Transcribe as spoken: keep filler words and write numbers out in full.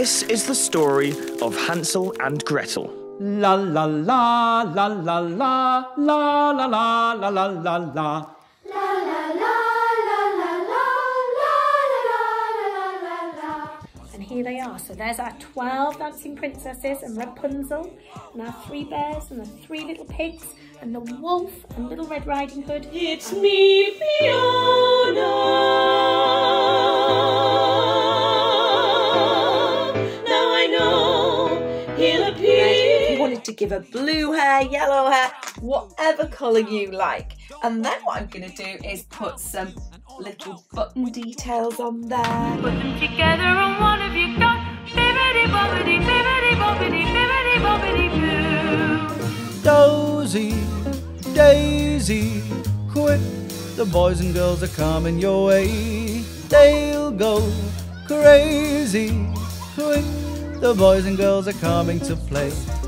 This is the story of Hansel and Gretel. La la la la la la la la la la la la la. Here they are. So there's our twelve dancing princesses and Rapunzel, and our three bears and the three little pigs and the wolf and Little Red Riding Hood. It's me, Fiona. Now I know he'll appear. If you wanted to give her blue hair, yellow hair, whatever colour you like. And then what I'm going to do is put some little button details on there. Put them together on one of you go. Bibbidi bobbidi, bibbidi bobbidi, bibbidi bobbidi boo. Dozy, Daisy, quick, the boys and girls are coming your way. They'll go crazy, quick, the boys and girls are coming to play.